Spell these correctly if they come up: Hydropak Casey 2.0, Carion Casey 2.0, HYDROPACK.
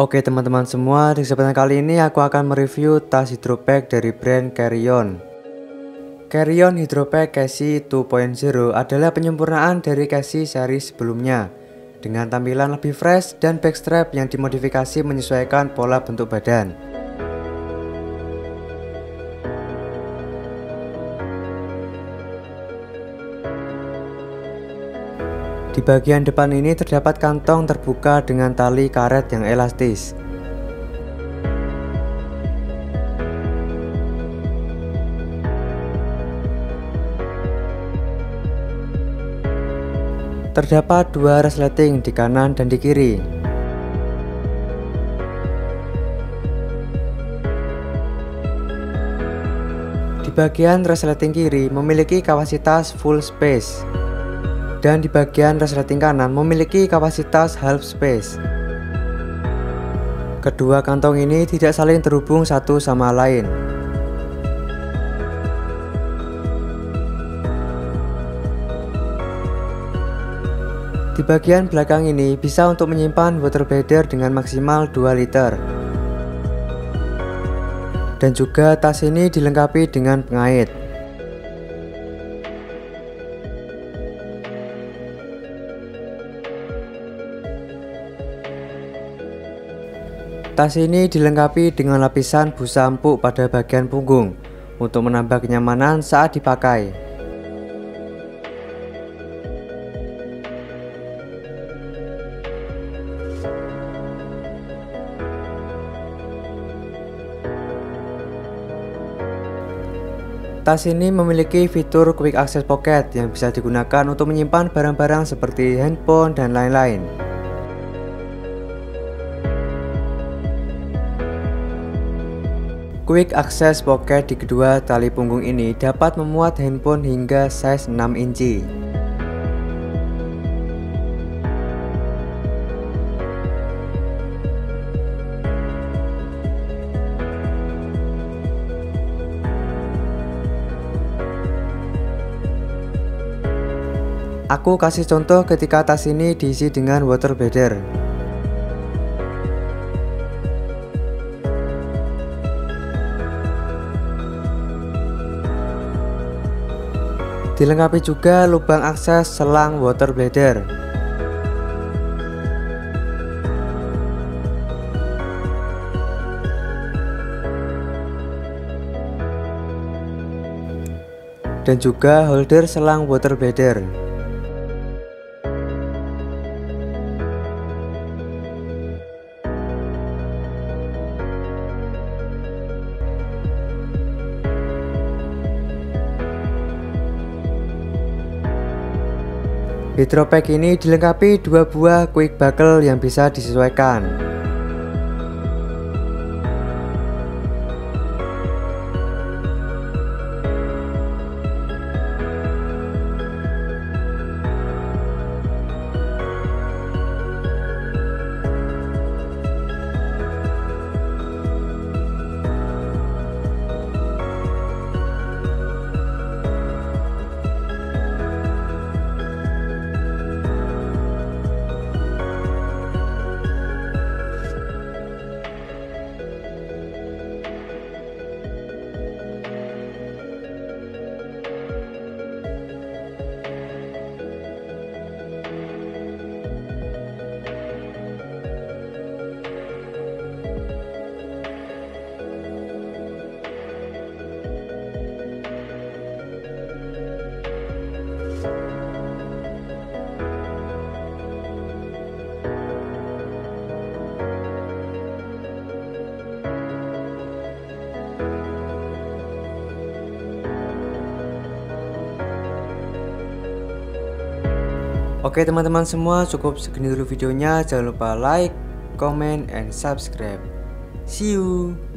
Oke teman-teman semua, di kesempatan kali ini aku akan mereview tas Hydropak dari brand Carion. Carion Hydropak Casey 2.0 adalah penyempurnaan dari Casey seri sebelumnya dengan tampilan lebih fresh dan backstrap yang dimodifikasi menyesuaikan pola bentuk badan. Di bagian depan ini terdapat kantong terbuka dengan tali karet yang elastis. Terdapat dua resleting di kanan dan di kiri. Di bagian resleting kiri memiliki kapasitas full space, dan di bagian resleting kanan memiliki kapasitas half space. Kedua kantong ini tidak saling terhubung satu sama lain. Di bagian belakang ini bisa untuk menyimpan water bladder dengan maksimal 2 liter. Dan juga tas ini dilengkapi dengan pengait. Tas ini dilengkapi dengan lapisan busa empuk pada bagian punggung untuk menambah kenyamanan saat dipakai. Tas ini memiliki fitur quick access pocket yang bisa digunakan untuk menyimpan barang-barang seperti handphone dan lain-lain. Quick access pocket di kedua tali punggung ini dapat memuat handphone hingga size 6 inci. Aku kasih contoh ketika tas ini diisi dengan water bladder. Dilengkapi juga lubang akses selang water bladder. Dan juga holder selang water bladder. Hydropak ini dilengkapi dua buah quick buckle yang bisa disesuaikan. Oke teman-teman semua, cukup segini dulu videonya. Jangan lupa like, comment, and subscribe. See you!